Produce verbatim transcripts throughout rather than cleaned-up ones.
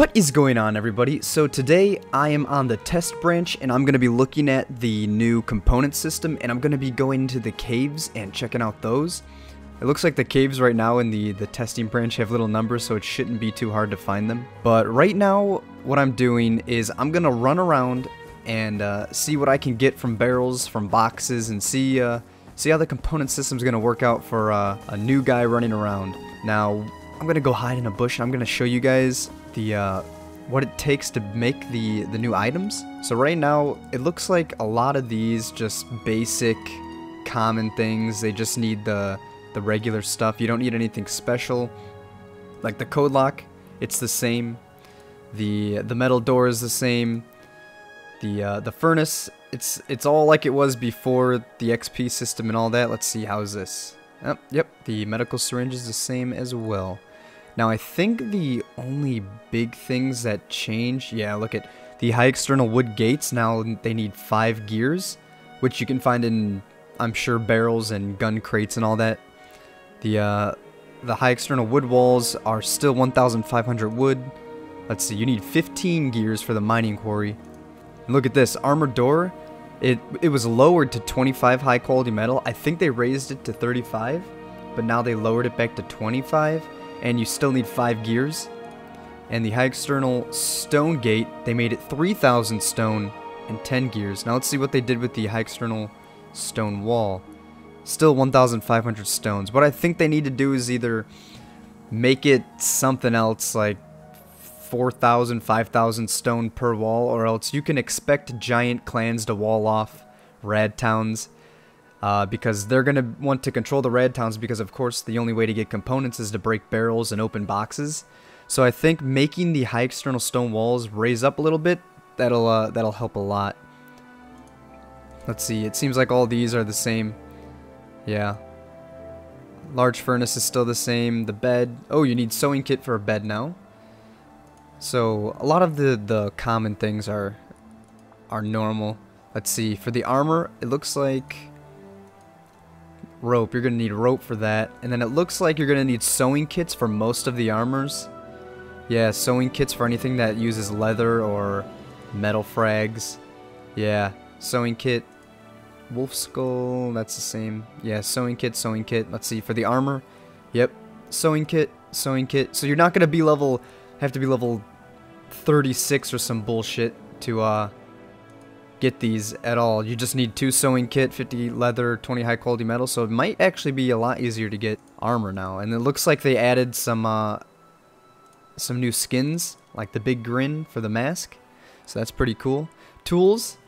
What is going on, everybody? So today I am on the test branch and I'm going to be looking at the new component system, and I'm going to be going to the caves and checking out those. It looks like the caves right now in the, the testing branch have little numbers, so it shouldn't be too hard to find them. But right now what I'm doing is I'm going to run around and uh, see what I can get from barrels, from boxes, and see, uh, see how the component system is going to work out for uh, a new guy running around. Now I'm going to go hide in a bush and I'm going to show you guys the uh, what it takes to make the the new items. So right now it looks like a lot of these just basic common things. They just need the the regular stuff. You don't need anything special. Like the code lock, it's the same. The the metal door is the same. The uh, the furnace, it's it's all like it was before the X P system and all that. Let's see, how's this? Oh, yep, the medical syringe is the same as well. Now I think the only big things that change, yeah, look at the high external wood gates. Now they need five gears, which you can find in, I'm sure, barrels and gun crates and all that. The uh, the high external wood walls are still one thousand five hundred wood. Let's see, you need fifteen gears for the mining quarry. And look at this, armored door. It, it was lowered to twenty-five high quality metal. I think they raised it to thirty-five, but now they lowered it back to twenty-five. And you still need five gears. And the high external stone gate, they made it three thousand stone and ten gears. Now let's see what they did with the high external stone wall. Still one thousand five hundred stones. What I think they need to do is either make it something else, like four thousand, five thousand stone per wall, or else you can expect giant clans to wall off rad towns. Uh, because they're going to want to control the rad towns, because of course the only way to get components is to break barrels and open boxes. So I think making the high external stone walls raise up a little bit, that'll uh, that'll help a lot. Let's see, it seems like all these are the same. Yeah. Large furnace is still the same, the bed. Oh, you need sewing kit for a bed now. So a lot of the, the common things are, are normal. Let's see, for the armor, it looks like rope, you're gonna need rope for that, and then it looks like you're gonna need sewing kits for most of the armors. Yeah, sewing kits for anything that uses leather or metal frags. Yeah, sewing kit, wolf skull, that's the same. Yeah, sewing kit, sewing kit. Let's see, for the armor, yep, sewing kit, sewing kit. So you're not gonna be level, have to be level thirty-six or some bullshit to uh get these at all. You just need two sewing kit, fifty leather, twenty high quality metal, so it might actually be a lot easier to get armor now. And it looks like they added some uh, some new skins, like the big grin for the mask, so that's pretty cool. Tools,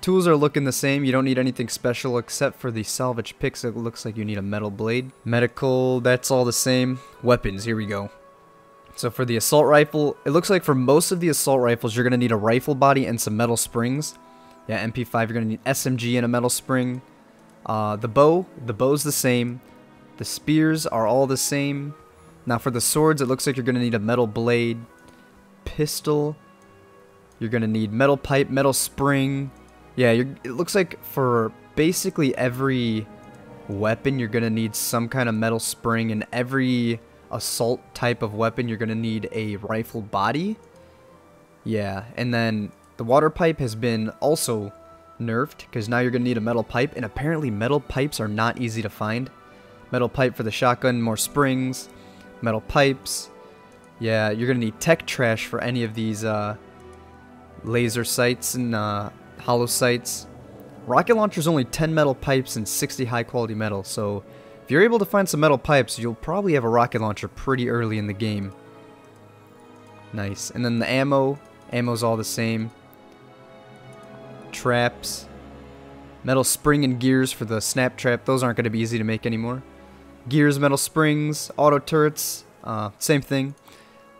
tools are looking the same. You don't need anything special except for the salvage picks. It looks like you need a metal blade. Medical, that's all the same. Weapons, here we go. So for the assault rifle, it looks like for most of the assault rifles you're gonna need a rifle body and some metal springs. Yeah, M P five, you're going to need S M G and a metal spring. Uh, the bow, the bow's the same. The spears are all the same. Now for the swords, it looks like you're going to need a metal blade. Pistol, you're going to need metal pipe, metal spring. Yeah, you're, it looks like for basically every weapon, you're going to need some kind of metal spring. And every assault type of weapon, you're going to need a rifle body. Yeah, and then the water pipe has been also nerfed, because now you're going to need a metal pipe, and apparently metal pipes are not easy to find. Metal pipe for the shotgun, more springs, metal pipes. Yeah, you're going to need tech trash for any of these uh, laser sights and uh, hollow sights. Rocket launcher's only ten metal pipes and sixty high quality metal, so if you're able to find some metal pipes, you'll probably have a rocket launcher pretty early in the game. Nice. And then the ammo, ammo's all the same. Traps, metal spring and gears for the snap trap. Those aren't going to be easy to make anymore. Gears, metal springs, auto turrets, uh, same thing.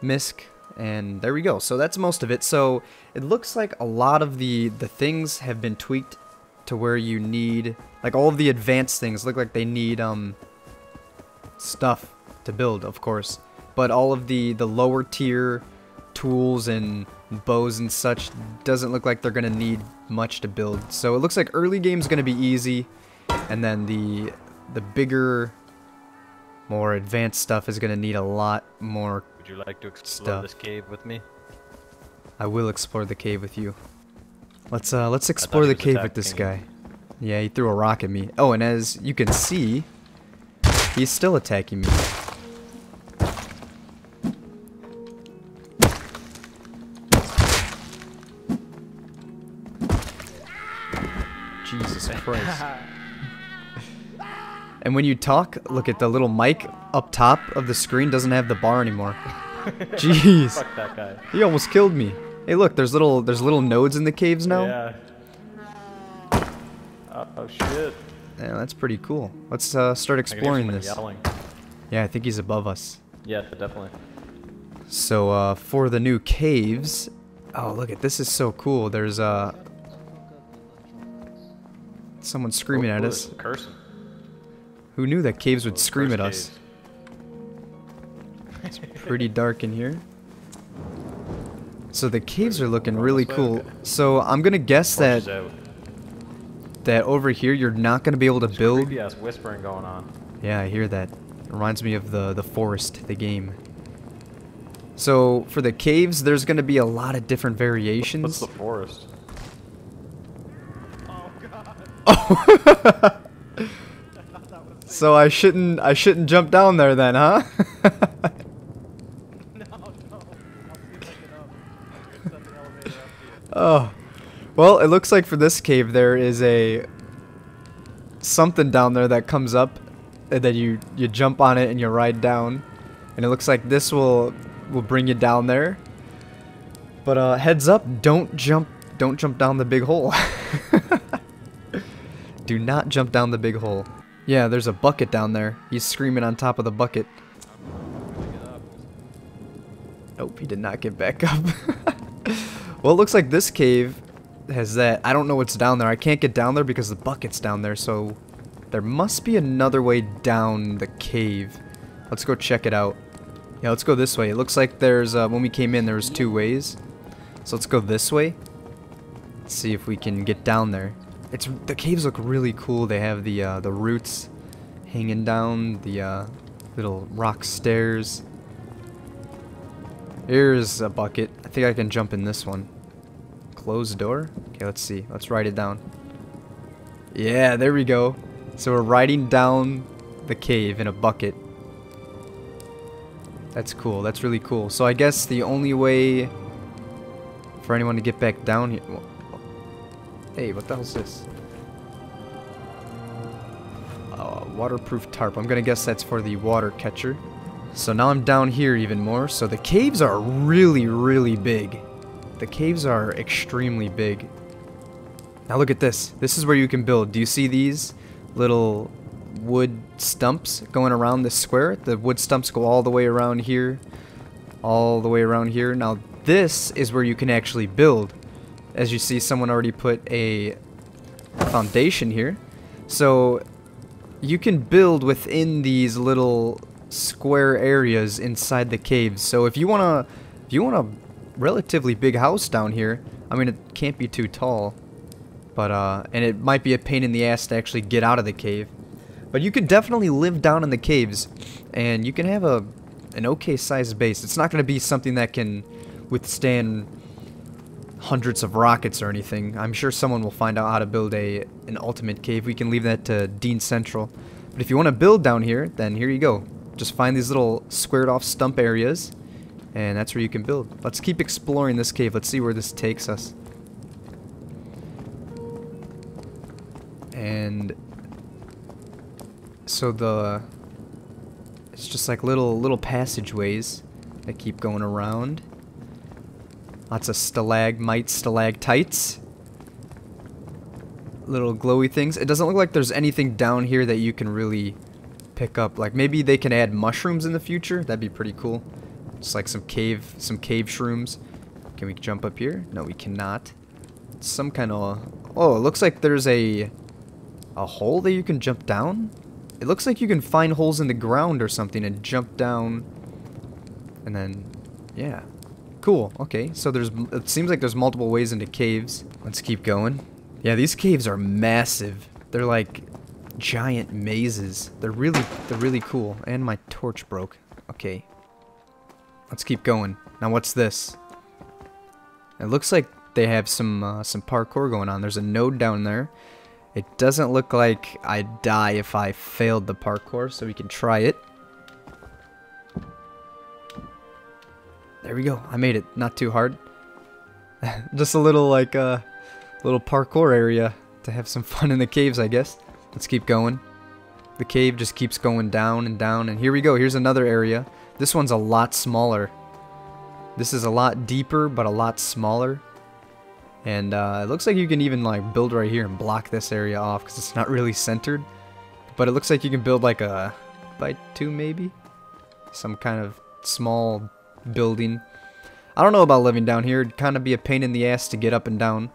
Misc, and there we go. So that's most of it. So it looks like a lot of the the things have been tweaked to where you need, like, all of the advanced things look like they need um stuff to build, of course, but all of the the lower tier tools and bows and such doesn't look like they're gonna need much to build. So it looks like early game's gonna be easy, and then the the bigger, more advanced stuff is gonna need a lot more. Would you like to explore stuff. This cave with me? I will explore the cave with you. Let's uh, let's explore the cave with this guy. Yeah, he threw a rock at me. Oh, and as you can see, he's still attacking me. Jesus Christ. And when you talk, look at the little mic up top of the screen doesn't have the bar anymore. Jeez. Fuck that guy. He almost killed me. Hey, look, there's little there's little nodes in the caves now. Yeah. Oh shit. Yeah, that's pretty cool. Let's uh, start exploring this. Yelling. Yeah, I think he's above us. Yeah, definitely. So uh, for the new caves, oh look at this is so cool. There's uh someone screaming oh, at us. Cursing. Who knew that caves would oh, scream at us? Cave. It's pretty dark in here. So the caves are looking really cool. So I'm gonna guess that that over here you're not gonna be able to build. There's creepy-ass whispering going on. Yeah, I hear that. It reminds me of the the forest, the game. So for the caves, there's gonna be a lot of different variations. What's the forest? Oh god. Oh. So I shouldn't I shouldn't jump down there then, huh? Oh, well, it looks like for this cave there is a something down there that comes up, and then you you jump on it and you ride down, and it looks like this will will bring you down there. But uh, heads up, don't jump don't jump down the big hole. Do not jump down the big hole. Yeah, there's a bucket down there. He's screaming on top of the bucket. Nope, he did not get back up. Well, it looks like this cave has that. I don't know what's down there. I can't get down there because the bucket's down there, so there must be another way down the cave. Let's go check it out. Yeah, let's go this way. It looks like there's, uh, when we came in, there was two ways. So let's go this way. Let's see if we can get down there. It's the caves look really cool. They have the, uh, the roots hanging down, the uh, little rock stairs. Here's a bucket. I think I can jump in this one. Closed door? Okay, let's see. Let's write it down. Yeah, there we go. So we're riding down the cave in a bucket. That's cool. That's really cool. So I guess the only way for anyone to get back down here... Hey, what the hell's this? Uh, waterproof tarp. I'm gonna guess that's for the water catcher. So now I'm down here even more. So the caves are really, really big. The caves are extremely big. Now look at this. This is where you can build. Do you see these little wood stumps going around this square? The wood stumps go all the way around here, all the way around here. Now this is where you can actually build. As you see, someone already put a foundation here. So you can build within these little square areas inside the caves. So if you wanna, if you want a relatively big house down here, I mean it can't be too tall, but uh, and it might be a pain in the ass to actually get out of the cave. But you could definitely live down in the caves, and you can have a an okay sized base. It's not gonna be something that can withstand hundreds of rockets or anything. I'm sure someone will find out how to build a an ultimate cave. We can leave that to Dean Central. But if you want to build down here, then here you go. Just find these little squared off stump areas, and that's where you can build. Let's keep exploring this cave. Let's see where this takes us. And so the it's just like little little passageways that keep going around. Lots of stalagmites, stalactites. Little glowy things. It doesn't look like there's anything down here that you can really pick up. Like maybe they can add mushrooms in the future. That'd be pretty cool. Just like some cave, some cave shrooms. Can we jump up here? No, we cannot. It's some kind of. Oh, it looks like there's a a hole that you can jump down. It looks like you can find holes in the ground or something and jump down. And then, yeah, cool. Okay, so there's. It seems like there's multiple ways into caves. Let's keep going. Yeah, these caves are massive. They're like giant mazes. They're really, they're really cool. And my torch broke. Okay. Let's keep going. Now what's this? It looks like they have some uh, some parkour going on. There's a node down there. It doesn't look like I'd die if I failed the parkour, so we can try it. There we go. I made it. Not too hard. Just a little like a uh, little parkour area to have some fun in the caves, I guess. Let's keep going. The cave just keeps going down and down, and here we go. Here's another area. This one's a lot smaller. This is a lot deeper, but a lot smaller. And uh, it looks like you can even like build right here and block this area off because it's not really centered. But it looks like you can build like a by two maybe, some kind of small building. I don't know about living down here. It'd kind of be a pain in the ass to get up and down.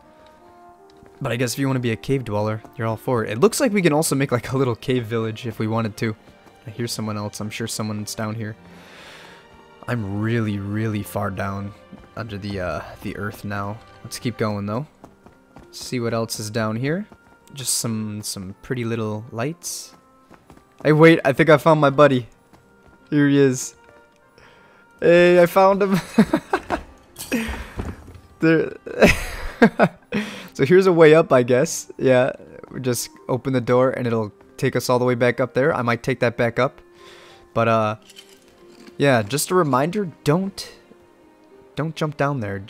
But I guess if you want to be a cave dweller, you're all for it. It looks like we can also make like a little cave village if we wanted to. I hear someone else. I'm sure someone's down here. I'm really, really far down under the uh, the earth now. Let's keep going though. See what else is down here. Just some some pretty little lights. Hey, wait! I think I found my buddy. Here he is. Hey, I found him. There. So here's a way up, I guess. Yeah, we just open the door and it'll take us all the way back up there. I might take that back up, but uh, yeah, just a reminder: don't, don't jump down there,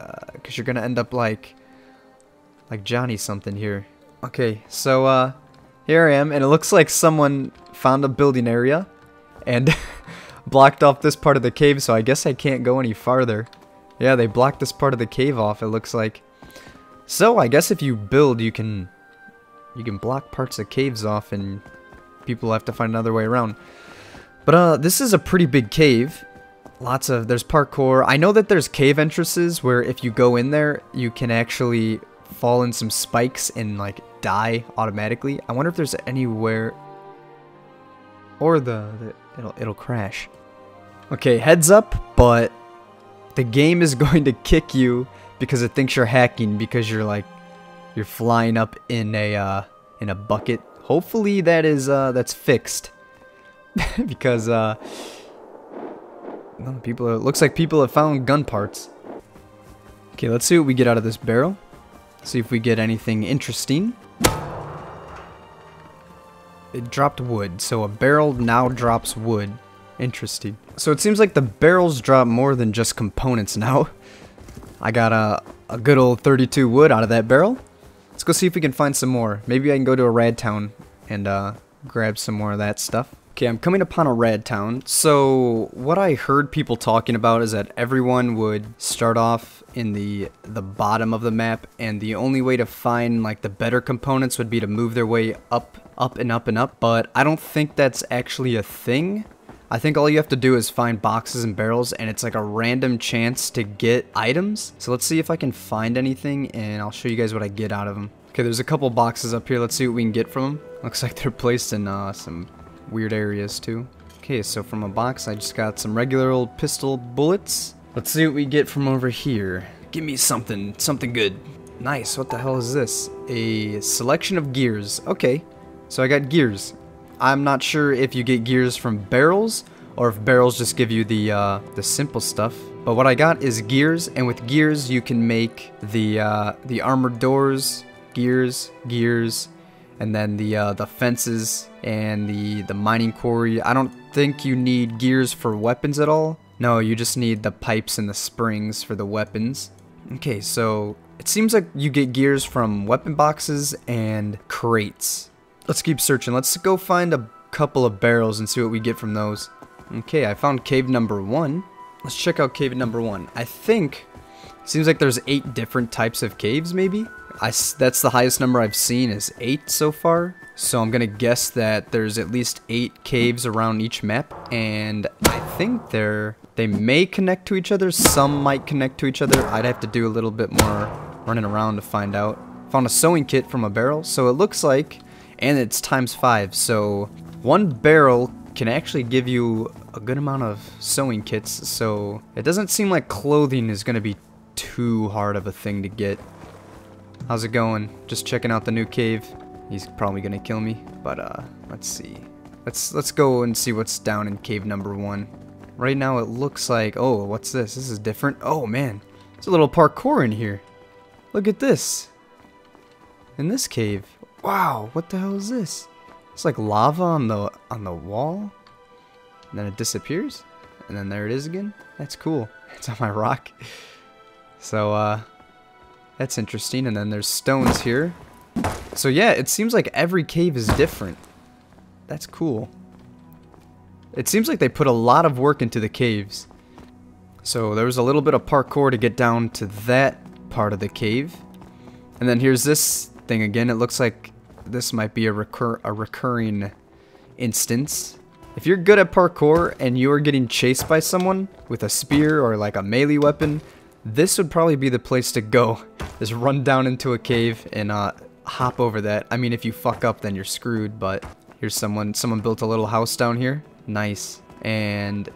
uh, cause you're gonna end up like, like Johnny something here. Okay, so uh, here I am, and it looks like someone found a building area, and blocked off this part of the cave. So I guess I can't go any farther. Yeah, they blocked this part of the cave off. It looks like. So I guess if you build, you can you can block parts of caves off, and people have to find another way around. But uh, this is a pretty big cave. Lots of there's parkour. I know that there's cave entrances where if you go in there, you can actually fall in some spikes and like die automatically. I wonder if there's anywhere or the, the it'll it'll crash. Okay, heads up, but the game is going to kick you. Because it thinks you're hacking because you're like you're flying up in a uh, in a bucket. Hopefully that is uh, that's fixed because uh, people are, it looks like people have found gun parts. Okay, let's see what we get out of this barrel. See if we get anything interesting. It dropped wood, so a barrel now drops wood. Interesting. So it seems like the barrels drop more than just components now. I got a, a good old thirty-two wood out of that barrel. Let's go see if we can find some more. Maybe I can go to a rad town and uh, grab some more of that stuff. Okay, I'm coming upon a rad town. So what I heard people talking about is that everyone would start off in the the bottom of the map, and the only way to find like the better components would be to move their way up, up and up and up. But I don't think that's actually a thing. I think all you have to do is find boxes and barrels, and it's like a random chance to get items. So let's see if I can find anything, and I'll show you guys what I get out of them. Okay, there's a couple boxes up here. Let's see what we can get from them. Looks like they're placed in uh, some weird areas too. Okay, so from a box, I just got some regular old pistol bullets. Let's see what we get from over here. Give me something, something good. Nice, what the hell is this? A selection of gears. Okay, so I got gears. I'm not sure if you get gears from barrels or if barrels just give you the uh, the simple stuff. But what I got is gears, and with gears you can make the uh, the armored doors, gears, gears, and then the uh, the fences and the the mining quarry. I don't think you need gears for weapons at all. No, you just need the pipes and the springs for the weapons. Okay, so it seems like you get gears from weapon boxes and crates. Let's keep searching. Let's go find a couple of barrels and see what we get from those. Okay, I found cave number one. Let's check out cave number one. I think it seems like there's eight different types of caves, maybe? I, that's the highest number I've seen is eight so far. So I'm going to guess that there's at least eight caves around each map. And I think they're, they may connect to each other. Some might connect to each other. I'd have to do a little bit more running around to find out. Found a sewing kit from a barrel. So it looks like... And it's times five, so one barrel can actually give you a good amount of sewing kits, so it doesn't seem like clothing is going to be too hard of a thing to get. How's it going? Just checking out the new cave. He's probably going to kill me, but uh, let's see. Let's let's go and see what's down in cave number one. Right now it looks like, oh, what's this? This is different. Oh, man. There's a little parkour in here. Look at this. In this cave. Wow, what the hell is this? It's like lava on the on the wall. And then it disappears. And then there it is again. That's cool. It's on my rock. So, uh, that's interesting. And then there's stones here. So yeah, it seems like every cave is different. That's cool. It seems like they put a lot of work into the caves. So there was a little bit of parkour to get down to that part of the cave. And then here's this thing again. It looks like this might be a recur a recurring instance. If you're good at parkour and you're getting chased by someone with a spear or like a melee weapon, this would probably be the place to go. Just run down into a cave and uh, hop over that. I mean, if you fuck up, then you're screwed, but here's someone, someone built a little house down here. Nice. And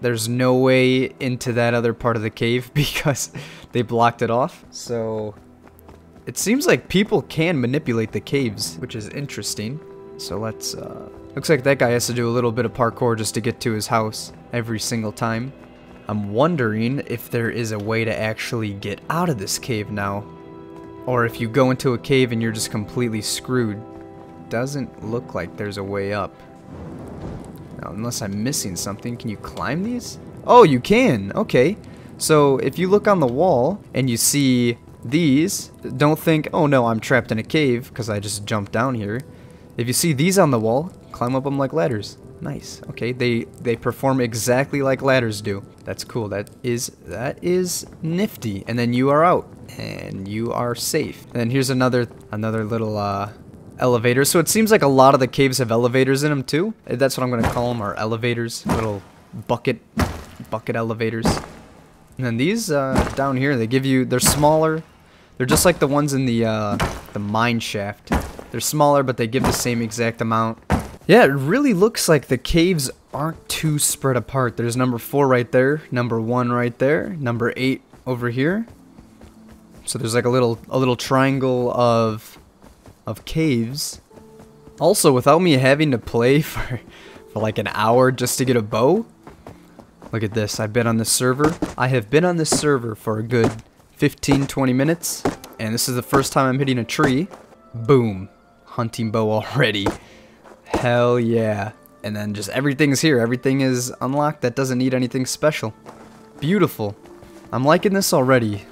there's no way into that other part of the cave because they blocked it off. So it seems like people can manipulate the caves, which is interesting. So let's, uh, looks like that guy has to do a little bit of parkour just to get to his house every single time. I'm wondering if there is a way to actually get out of this cave now, or if you go into a cave and you're just completely screwed. Doesn't look like there's a way up. Now, unless I'm missing something, can you climb these? Oh, you can, okay. So if you look on the wall and you see these, don't think, oh no, I'm trapped in a cave because I just jumped down here. If you see these on the wall, climb up them like ladders. Nice, okay, they, they perform exactly like ladders do. That's cool, that is, that is nifty. And then you are out, and you are safe. And then here's another, another little, uh, elevator. So it seems like a lot of the caves have elevators in them too. That's what I'm gonna call them, are elevators, little bucket bucket elevators. And then these uh, down here, they give you, they're smaller. They're just like the ones in the uh, the mine shaft. They're smaller, but they give the same exact amount. Yeah, it really looks like the caves aren't too spread apart. There's number four right there, number one right there, number eight over here. So there's like a little a little triangle of of caves. Also, without me having to play for, for like an hour just to get a bow. Look at this, I've been on this server. I have been on this server for a good fifteen, twenty minutes, and this is the first time I'm hitting a tree. Boom, hunting bow already. Hell yeah. And then just everything's here, everything is unlocked that doesn't need anything special. Beautiful. I'm liking this already.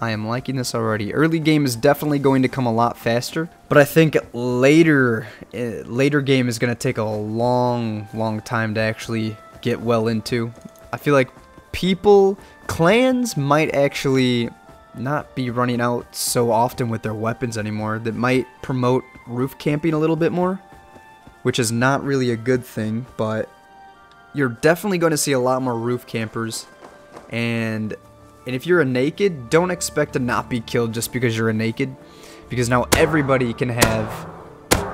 I am liking this already. Early game is definitely going to come a lot faster, but I think later uh, later game is going to take a long, long time to actually get well into. I feel like people, clans might actually not be running out so often with their weapons anymore. That might promote roof camping a little bit more, which is not really a good thing, but you're definitely going to see a lot more roof campers. And And if you're a naked, don't expect to not be killed just because you're a naked, because now everybody can have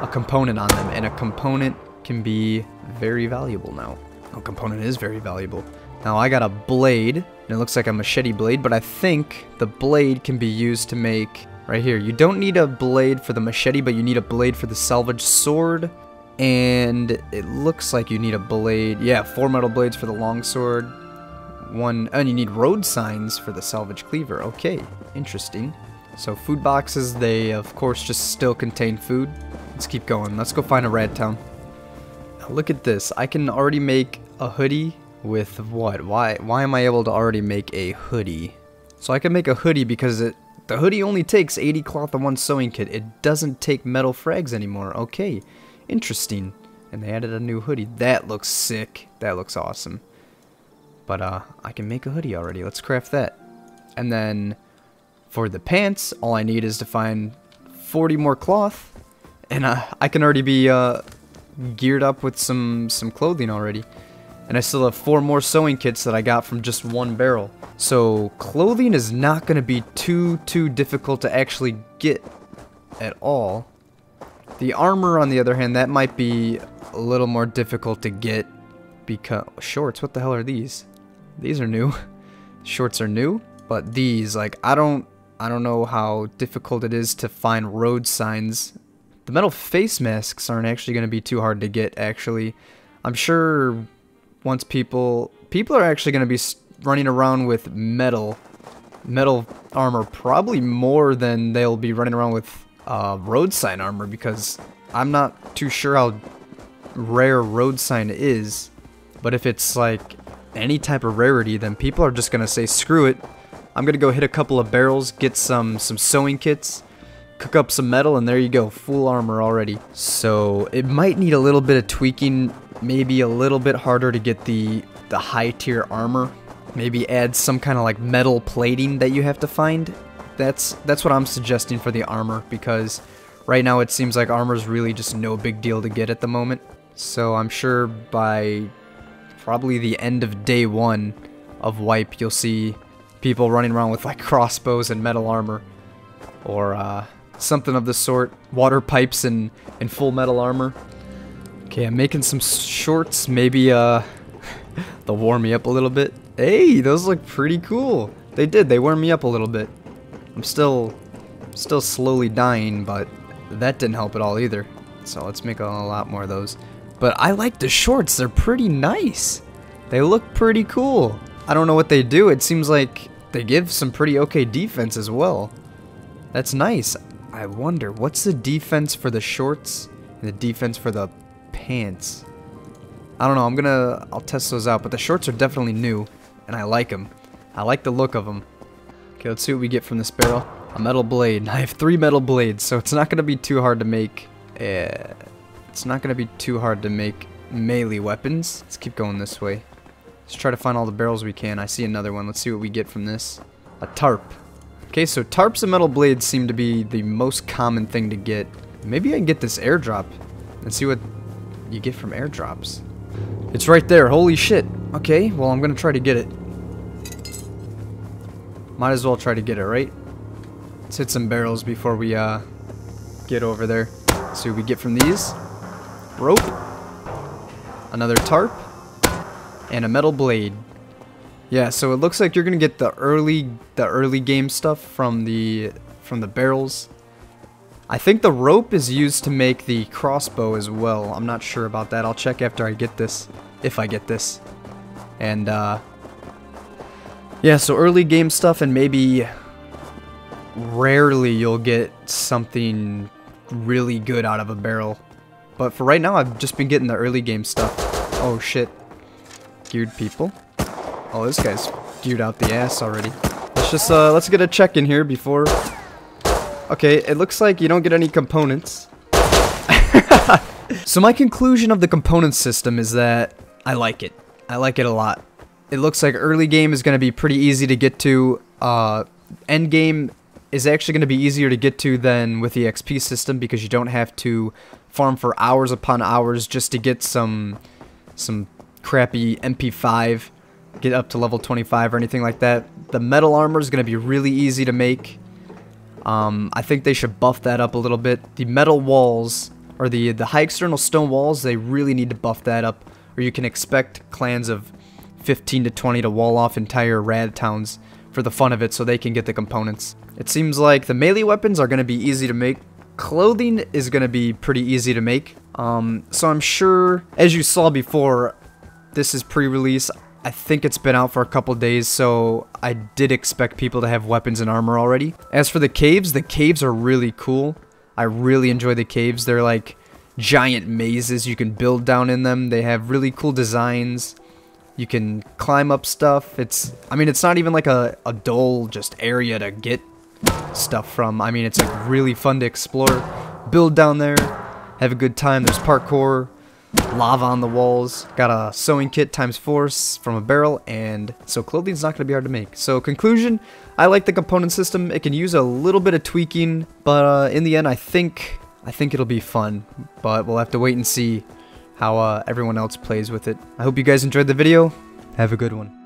a component on them, and a component can be very valuable now. A component is very valuable. Now I got a blade, and it looks like a machete blade, but I think the blade can be used to make, right here, you don't need a blade for the machete, but you need a blade for the salvage sword, and it looks like you need a blade, yeah, four metal blades for the longsword. One, and you need road signs for the salvage cleaver. Okay, interesting. So food boxes, they of course just still contain food. Let's keep going. Let's go find a rat town. Now look at this. I can already make a hoodie with what? Why? Why am I able to already make a hoodie? So I can make a hoodie because it, the hoodie only takes eighty cloth and one sewing kit. It doesn't take metal frags anymore. Okay, interesting. And they added a new hoodie. That looks sick. That looks awesome. But uh, I can make a hoodie already. Let's craft that. And then for the pants, all I need is to find forty more cloth. And uh, I can already be uh, geared up with some, some clothing already. And I still have four more sewing kits that I got from just one barrel. So clothing is not going to be too, too difficult to actually get at all. The armor, on the other hand, that might be a little more difficult to get. Because shorts, what the hell are these? These are new. Shorts are new, but these, like, I don't I don't know how difficult it is to find road signs. The metal face masks aren't actually going to be too hard to get, actually. I'm sure once people... People are actually going to be running around with metal metal armor probably more than they'll be running around with uh, road sign armor, because I'm not too sure how rare road sign is, but if it's like any type of rarity, then people are just gonna say screw it, I'm gonna go hit a couple of barrels, get some some sewing kits, cook up some metal, and there you go, full armor already. So it might need a little bit of tweaking, maybe a little bit harder to get the the high tier armor, maybe add some kind of like metal plating that you have to find. That's that's what I'm suggesting for the armor, because right now it seems like armor is really just no big deal to get at the moment. So I'm sure by probably the end of day one of wipe, you'll see people running around with like crossbows and metal armor, or uh, something of the sort, water pipes and, and full metal armor. Okay, I'm making some shorts, maybe uh, they'll warm me up a little bit. Hey, those look pretty cool. They did, they warmed me up a little bit. I'm still, still slowly dying, but that didn't help at all either. So let's make a lot more of those. But I like the shorts, they're pretty nice. They look pretty cool. I don't know what they do, it seems like they give some pretty okay defense as well. That's nice. I wonder, what's the defense for the shorts and the defense for the pants? I don't know, I'm gonna, I'll test those out, but the shorts are definitely new, and I like them. I like the look of them. Okay, let's see what we get from this barrel. A metal blade. I have three metal blades, so it's not gonna be too hard to make, uh, it's not gonna be too hard to make melee weapons. Let's keep going this way. Let's try to find all the barrels we can. I see another one, let's see what we get from this. A tarp. Okay, so tarps and metal blades seem to be the most common thing to get. Maybe I can get this airdrop and see what you get from airdrops. It's right there, holy shit. Okay, well I'm gonna try to get it. Might as well try to get it, right? Let's hit some barrels before we uh, get over there. Let's see what we get from these. Rope. Another tarp. And a metal blade. Yeah, so it looks like you're gonna get the early the early game stuff from the from the barrels. I think the rope is used to make the crossbow as well. I'm not sure about that. I'll check after I get this, if I get this. And uh, yeah, so early game stuff, and maybe rarely you'll get something really good out of a barrel. But for right now, I've just been getting the early game stuff. Oh shit, geared people. Oh, this guy's geared out the ass already. Let's just, uh, let's get a check in here before... Okay, it looks like you don't get any components. So my conclusion of the component system is that I like it. I like it a lot. It looks like early game is going to be pretty easy to get to. Uh, end game is actually going to be easier to get to than with the X P system, because you don't have to farm for hours upon hours just to get some, some crappy M P five. Get up to level twenty-five or anything like that. The metal armor is going to be really easy to make. Um, I think they should buff that up a little bit. The metal walls, or the, the high external stone walls, they really need to buff that up. Or you can expect clans of fifteen to twenty to wall off entire rad towns for the fun of it so they can get the components. It seems like the melee weapons are going to be easy to make. Clothing is going to be pretty easy to make. Um, so I'm sure, as you saw before, this is pre-release. I think it's been out for a couple days, so I did expect people to have weapons and armor already. As for the caves, the caves are really cool. I really enjoy the caves. They're like giant mazes you can build down in them. They have really cool designs. You can climb up stuff. It's, I mean, it's not even like a, a dull just area to get stuff from. I mean, it's like really fun to explore. Build down there, have a good time. There's parkour. Lava on the walls, got a sewing kit times four from a barrel, and so clothing's not going to be hard to make. So conclusion, I like the component system. It can use a little bit of tweaking, but uh, in the end I think I think it'll be fun, but we'll have to wait and see how uh, everyone else plays with it. I hope you guys enjoyed the video. Have a good one.